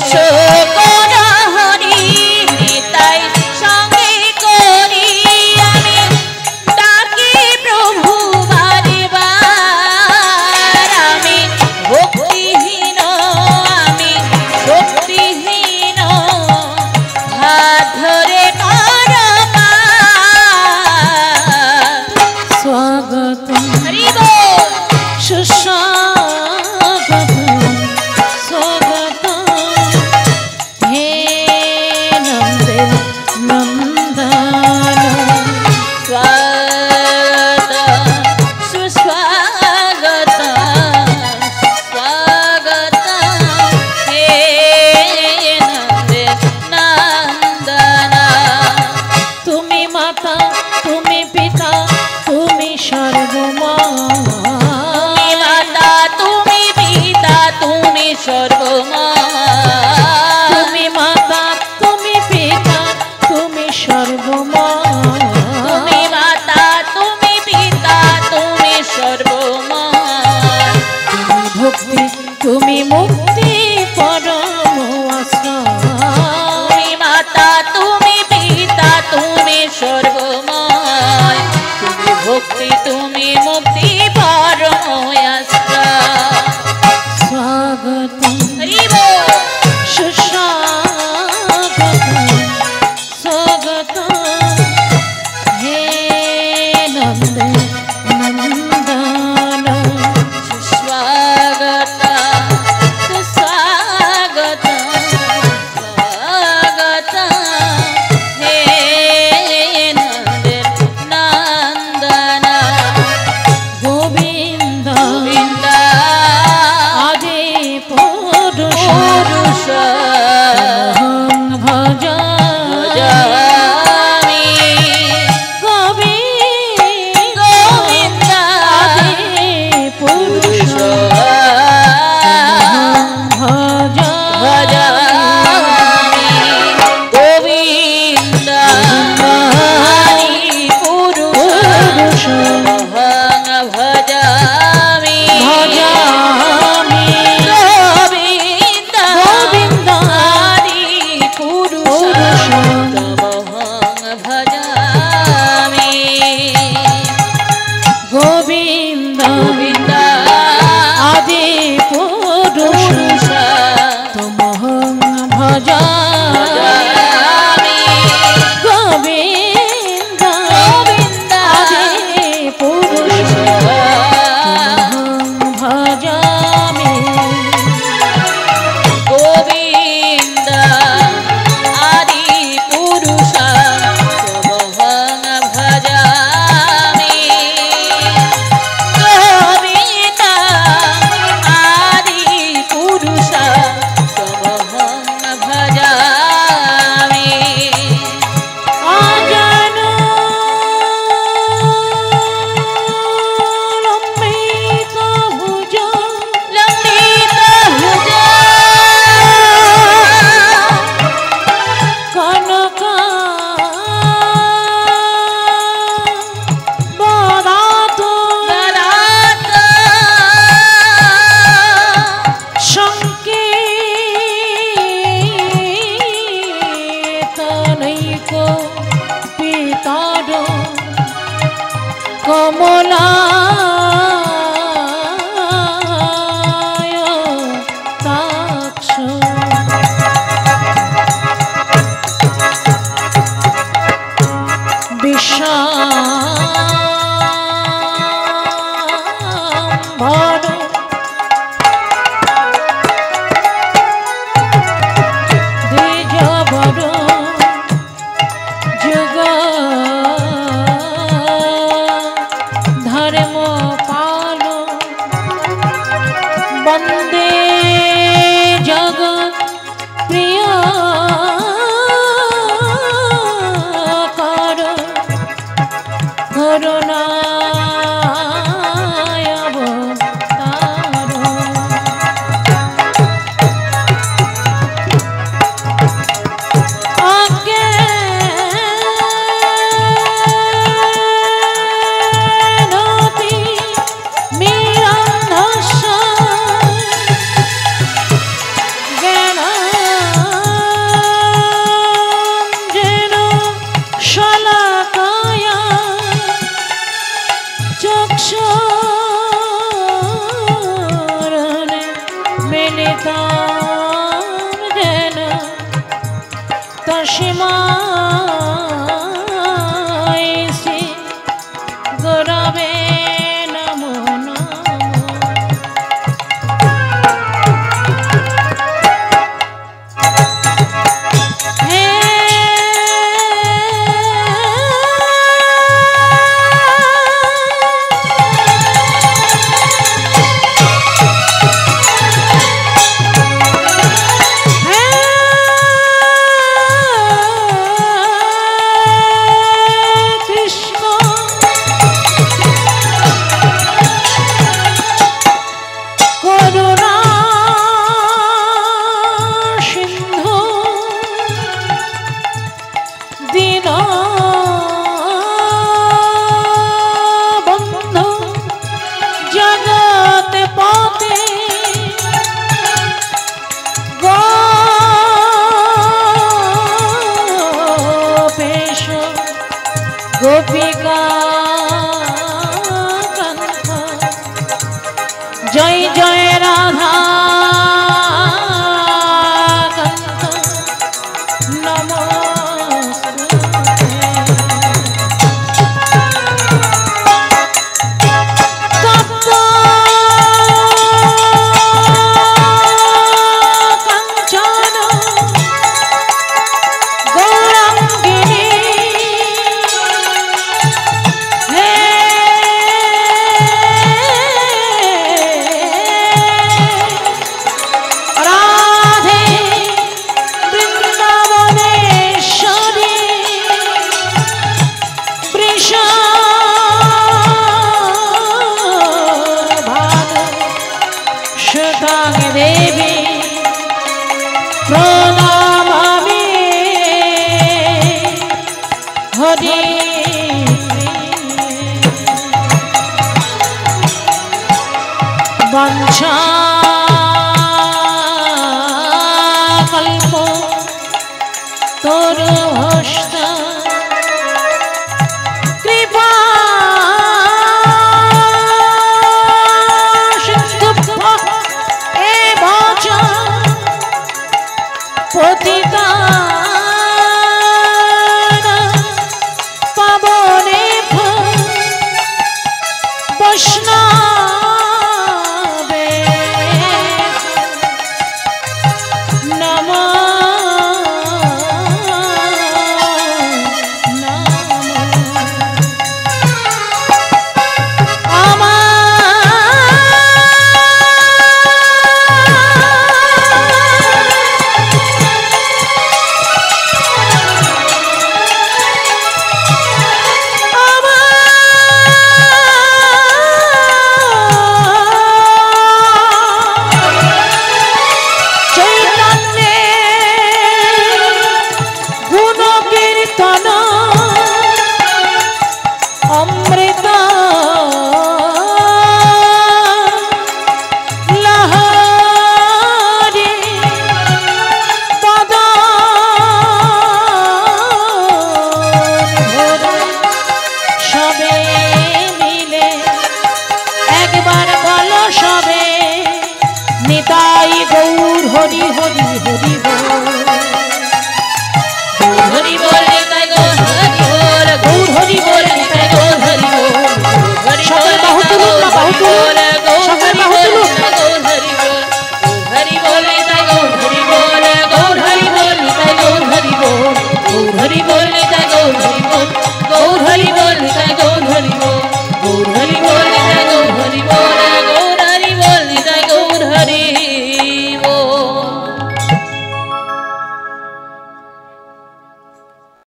Raja